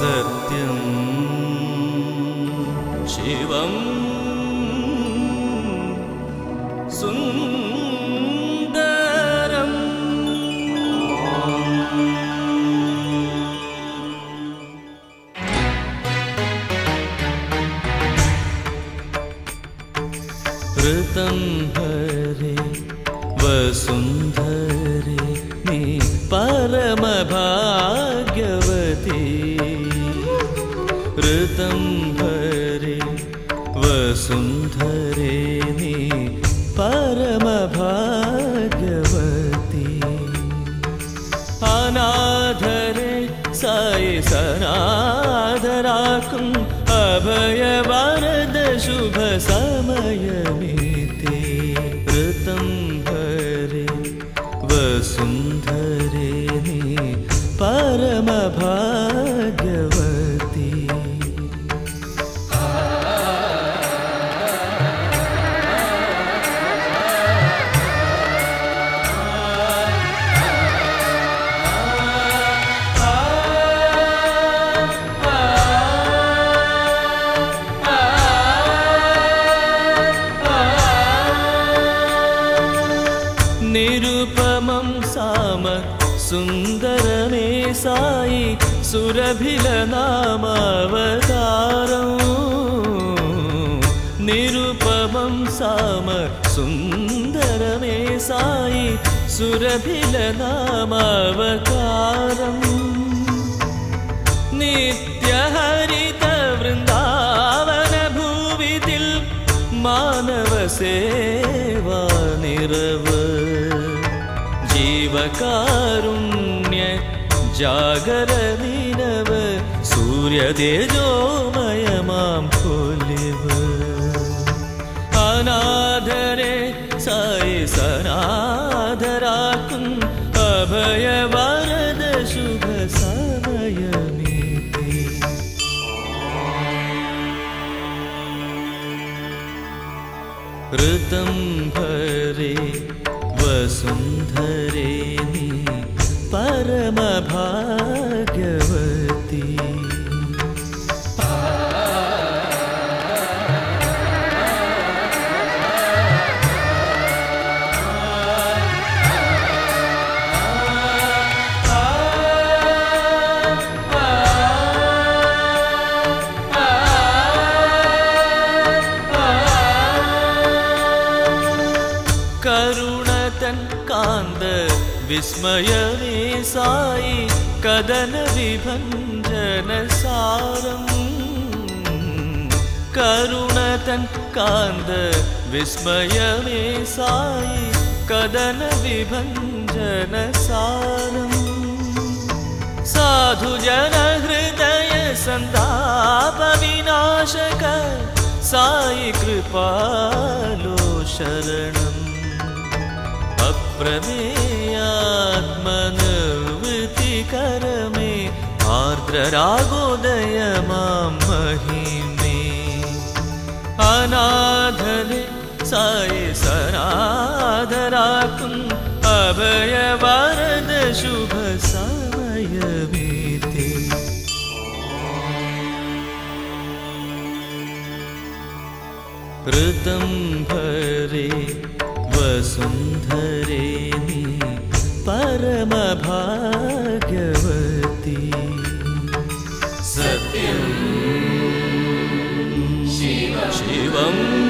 सत्यं शिवं सुंदरं। ऋतंभरे वसुंधरे मे परम भाग्यवती। ऋतंभरे वसुंधरे मे परम भाग्यवती। अनाधरे साई सनाधराकुं अभय वरद शुभ समय मेते। ऋतंभरे वसुंधरे मे परम भाग्यवती। निरुपमं साम सुंदरमे साई सुरभिल नामावतारं। निरुपमं साम सुंदरमे साई सुरभिल नामावतारं। नित्य हरित वृंदावन भूवि दिल मानव सेवा निरव। जीवकारुण्य जागर मीनव सूर्यतेजोमय मां खोलिव। अनाधरे साई सनाधराकुं अभय वरद शुभ समय मेते। ऋतंभरे वसुंधरे मे परम भाग्यवती। विस्मयमे साई कदन विभंजन सारं। करुणतन कांद विस्मयमे साई कदन विभंजन सारं। साधुजन हृदय संताप विनाशक साई कृपालो शरणम्। प्रमेय आत्मनिवृत्ति कर मे आर्द्र रागोदय मां महिमे। अनाधरे साई सनाधराकुं अभय वरद शुभ समय मेते। ऋतंभरे वसुंधरे मे परम भाग्यवती। सत्यं शिवं शिवं।